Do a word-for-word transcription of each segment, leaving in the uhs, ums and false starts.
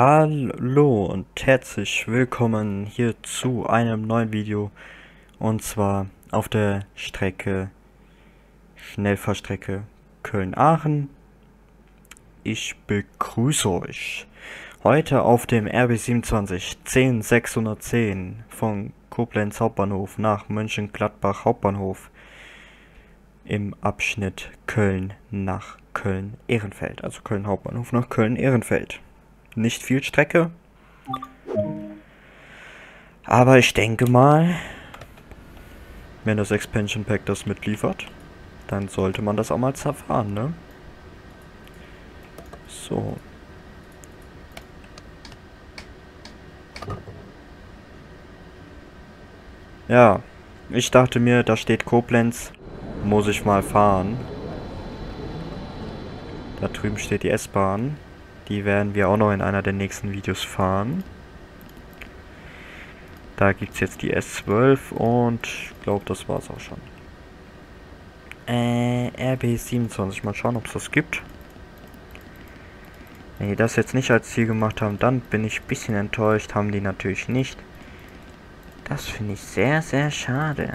Hallo und herzlich willkommen hier zu einem neuen Video, und zwar auf der Strecke, Schnellfahrstrecke Köln-Aachen. Ich begrüße euch heute auf dem R B siebenundzwanzig zehn sechshundertzehn von Koblenz Hauptbahnhof nach Mönchengladbach Hauptbahnhof im Abschnitt Köln nach Köln-Ehrenfeld, also Köln Hauptbahnhof nach Köln-Ehrenfeld. Nicht viel Strecke, aber ich denke mal, wenn das Expansion Pack das mitliefert, dann sollte man das auch mal zerfahren, ne? So. Ja, ich dachte mir, da steht Koblenz, muss ich mal fahren. Da drüben steht die S-Bahn. Die werden wir auch noch in einer der nächsten Videos fahren. Da gibt es jetzt die S zwölf und ich glaube, das war es auch schon. Äh, R B siebenundzwanzig. Mal schauen, ob es das gibt. Wenn die das jetzt nicht als Ziel gemacht haben, dann bin ich ein bisschen enttäuscht. Haben die natürlich nicht. Das finde ich sehr, sehr schade.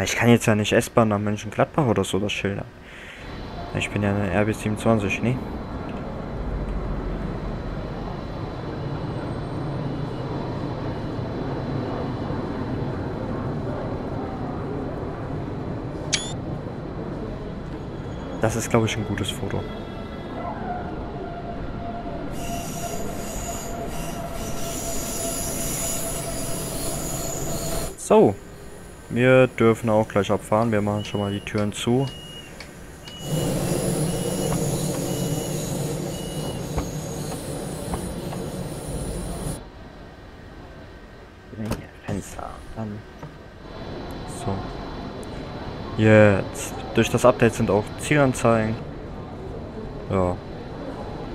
Ich kann jetzt ja nicht S-Bahn nach Mönchengladbach oder so das schildern. Ich bin ja eine R B siebenundzwanzig, ne? Das ist, glaube ich, ein gutes Foto. So. Wir dürfen auch gleich abfahren. Wir machen schon mal die Türen zu. Fenster. Dann. So. Jetzt. Durch das Update sind auch Zielanzeigen. Ja.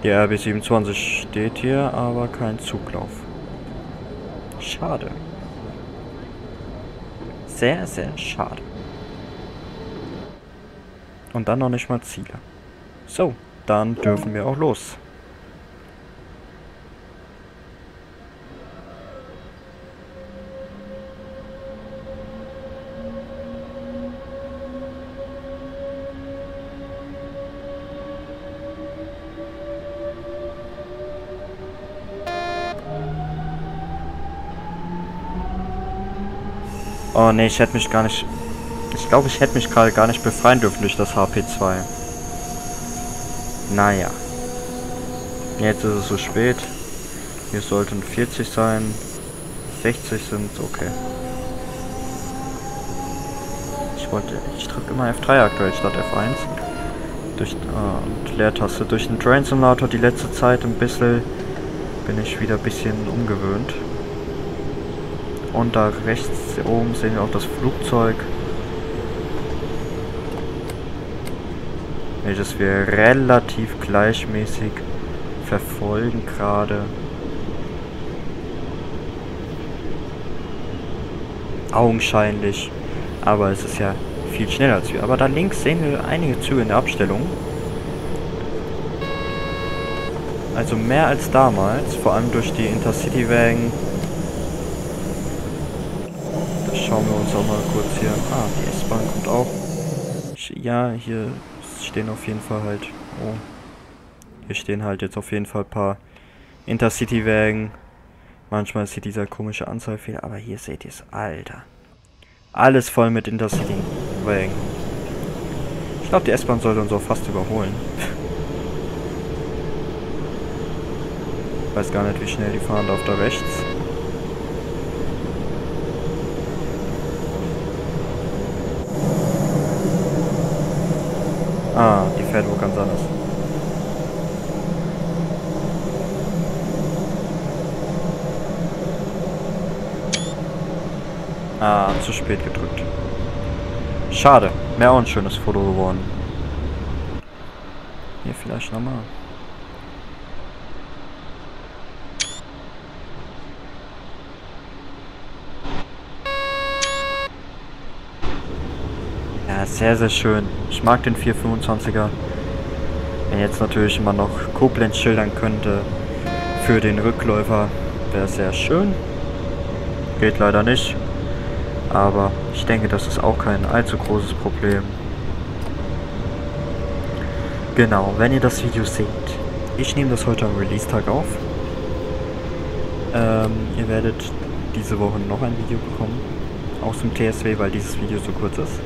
Die R B siebenundzwanzig steht hier, aber kein Zuglauf. Schade. Sehr, sehr schade. Und dann noch nicht mal Ziele. So, dann dürfen wir auch los. Oh ne, ich hätte mich gar nicht... Ich glaube, ich hätte mich gerade gar nicht befreien dürfen durch das H P zwei. Naja. Jetzt ist es so spät. Hier sollten vierzig sein. sechzig sind, okay. Ich wollte... Ich drücke immer F drei aktuell statt F eins. Durch... Ah, und Leertaste. Durch den Train Simulator die letzte Zeit ein bisschen... Bin ich wieder ein bisschen umgewöhnt. Und da rechts oben sehen wir auch das Flugzeug, welches wir relativ gleichmäßig verfolgen gerade. Augenscheinlich, aber es ist ja viel schneller als wir. Aber da links sehen wir einige Züge in der Abstellung. Also mehr als damals, vor allem durch die Intercity-Wagen. Schauen wir uns auch mal kurz hier. Ah, die S-Bahn kommt auch. Ja, hier stehen auf jeden Fall halt. Oh. Hier stehen halt jetzt auf jeden Fall ein paar Intercity-Wagen. Manchmal ist hier dieser komische Anzahlfehler, aber hier seht ihr es. Alter. Alles voll mit Intercity-Wagen. Ich glaube, die S-Bahn sollte uns auch fast überholen. Ich weiß gar nicht, wie schnell die fahren darf da rechts. Ah, die fährt wohl ganz anders. Ah, zu spät gedrückt. Schade, wäre auch ein schönes Foto geworden. Hier vielleicht nochmal. Sehr, sehr schön. Ich mag den vierhundertfünfundzwanziger. Wenn jetzt natürlich immer noch Koblenz schildern könnte für den Rückläufer, wäre es sehr schön. Geht leider nicht, aber ich denke, das ist auch kein allzu großes Problem. Genau, wenn ihr das Video seht, ich nehme das heute am Release-Tag auf. Ähm, ihr werdet diese Woche noch ein Video bekommen, auch zum T S W, weil dieses Video so kurz ist.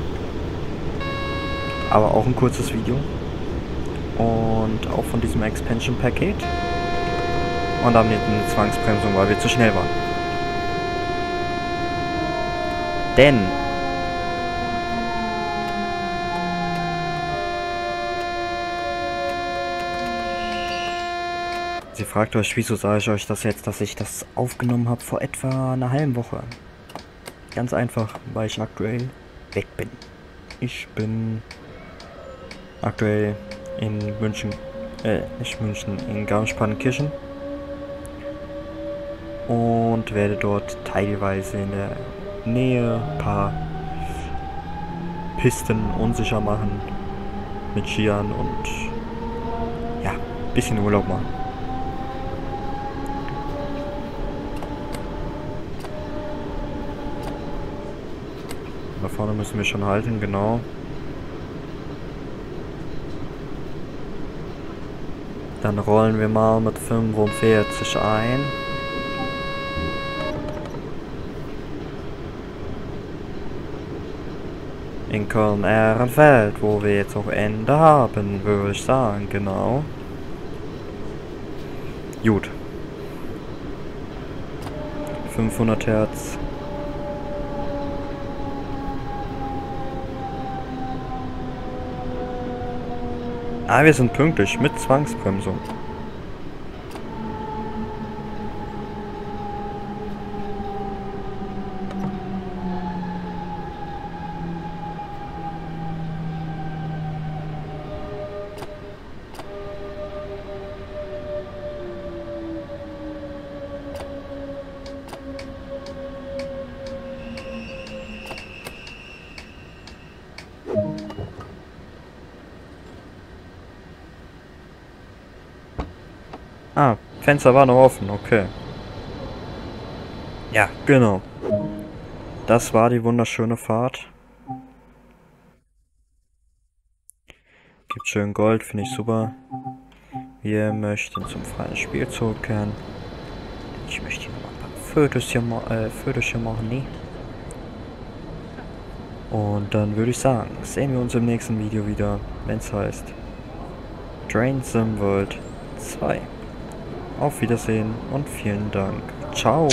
Aber auch ein kurzes Video. Und auch von diesem Expansion-Paket. Und damit eine Zwangsbremsung, weil wir zu schnell waren. Denn ihr fragt euch, wieso sage ich euch das jetzt, dass ich das aufgenommen habe vor etwa einer halben Woche. Ganz einfach, weil ich aktuell weg bin. Ich bin aktuell in München, äh, nicht München, in Garmisch-Partenkirchen. Und werde dort teilweise in der Nähe ein paar Pisten unsicher machen. Mit Skiern und ja, ein bisschen Urlaub machen. Da vorne müssen wir schon halten, genau. Dann rollen wir mal mit fünfundvierzig ein. In Köln-Ehrenfeld, wo wir jetzt auch Ende haben, würde ich sagen, genau. Gut. fünfhundert Hertz. Ah, wir sind pünktlich mit Zwangsbremsung. Ah, Fenster war noch offen, okay. Ja, genau. Das war die wunderschöne Fahrt. Gibt schön Gold, finde ich super. Wir möchten zum freien Spiel zurückkehren. Ich möchte hier noch ein paar Fotos hier, äh, Fotos hier machen, nee. Und dann würde ich sagen, sehen wir uns im nächsten Video wieder, wenn es heißt Train Sim World zwei. Auf Wiedersehen und vielen Dank. Ciao!